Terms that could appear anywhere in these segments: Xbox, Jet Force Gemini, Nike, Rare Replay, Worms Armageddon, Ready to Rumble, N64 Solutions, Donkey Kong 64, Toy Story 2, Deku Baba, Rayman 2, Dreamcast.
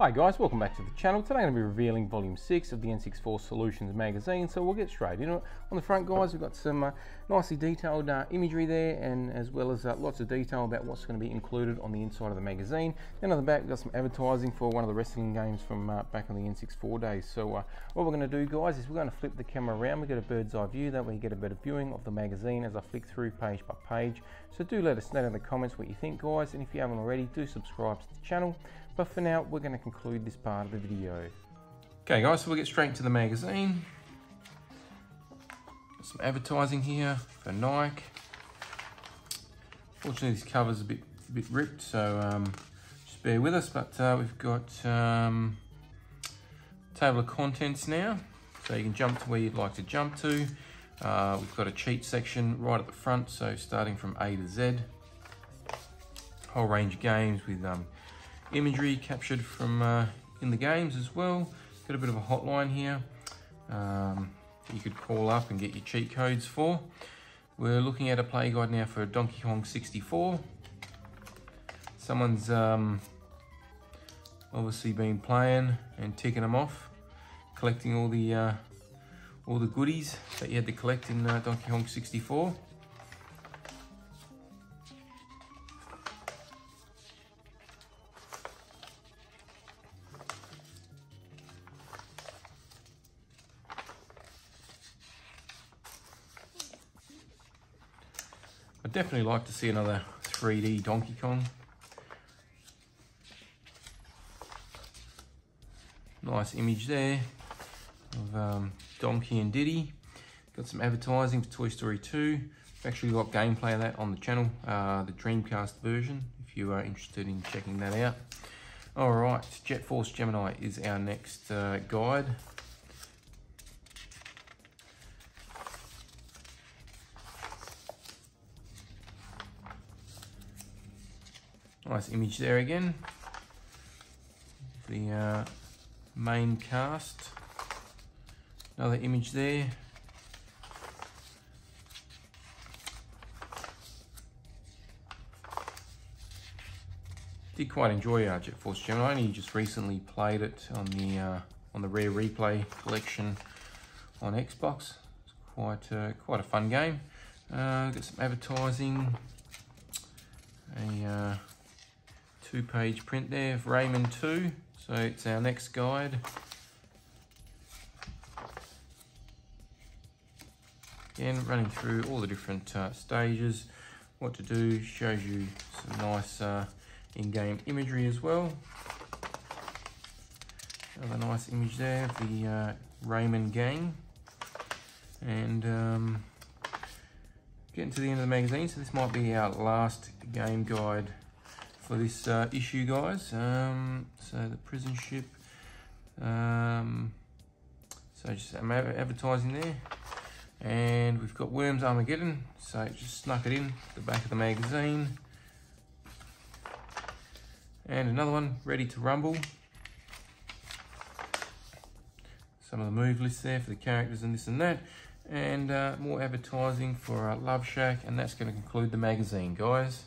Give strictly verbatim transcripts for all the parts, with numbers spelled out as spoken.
Hi guys, welcome back to the channel. Today I'm going to be revealing volume six of the N sixty-four Solutions magazine, so we'll get straight into it. On the front guys, we've got some uh, nicely detailed uh, imagery there, and as well as uh, lots of detail about what's going to be included on the inside of the magazine. Then on the back we've got some advertising for one of the wrestling games from uh, back on the N sixty-four days. So uh, what we're going to do guys is we're going to flip the camera around, we get a bird's eye view, that way you get a better viewing of the magazine as I flick through page by page. So do let us know in the comments what you think guys, and if you haven't already, do subscribe to the channel. But for now, we're going to conclude this part of the video. Okay guys, so we'll get straight into the magazine. Got some advertising here for Nike. Fortunately, this cover's a bit, a bit ripped, so um, just bear with us. But uh, we've got um, table of contents now, so you can jump to where you'd like to jump to. Uh, we've got a cheat section right at the front, so starting from A to Z. Whole range of games with um, imagery captured from uh, in the games as well. Got a bit of a hotline here um, that you could call up and get your cheat codes for. We're looking at a play guide now for Donkey Kong sixty-four. Someone's um, obviously been playing and ticking them off, collecting all the uh, all the goodies that you had to collect in uh, Donkey Kong sixty-four. I'd definitely like to see another three D Donkey Kong. Nice image there of um, Donkey and Diddy. Got some advertising for Toy Story two. I've actually got gameplay of that on the channel, uh, the Dreamcast version, if you are interested in checking that out. All right, Jet Force Gemini is our next uh, guide. Nice image there again, the uh, main cast, another image there. Did quite enjoy uh, Jet Force Gemini. I only just recently played it on the uh, on the Rare Replay collection on Xbox. It's quite, uh, quite a fun game. Uh, got some advertising, a uh, two page print there of Rayman two, so it's our next guide. Again, running through all the different uh, stages, what to do, shows you some nice uh, in-game imagery as well. Another nice image there of the uh, Rayman gang. And um, getting to the end of the magazine, so this might be our last game guide for this uh, issue guys. Um, so the prison ship, um, so just advertising there, and we've got Worms Armageddon, so just snuck it in the back of the magazine. And another one, Ready to Rumble. Some of the move lists there for the characters and this and that, and uh, more advertising for uh, Love Shack, and that's going to conclude the magazine guys.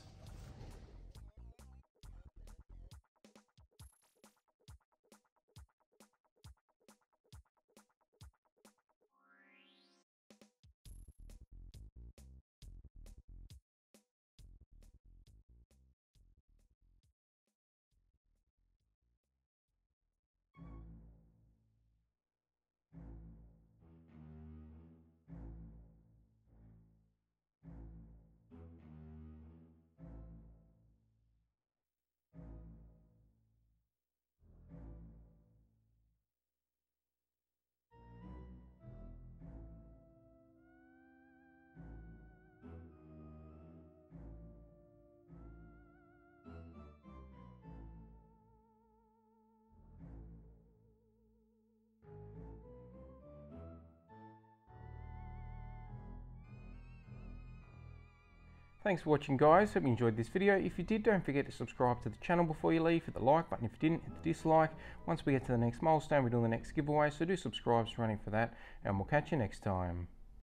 Thanks for watching guys, hope you enjoyed this video. If you did, don't forget to subscribe to the channel before you leave, hit the like button. If you didn't, hit the dislike. Once we get to the next milestone, we're doing the next giveaway, so do subscribe, it's running for that, and we'll catch you next time.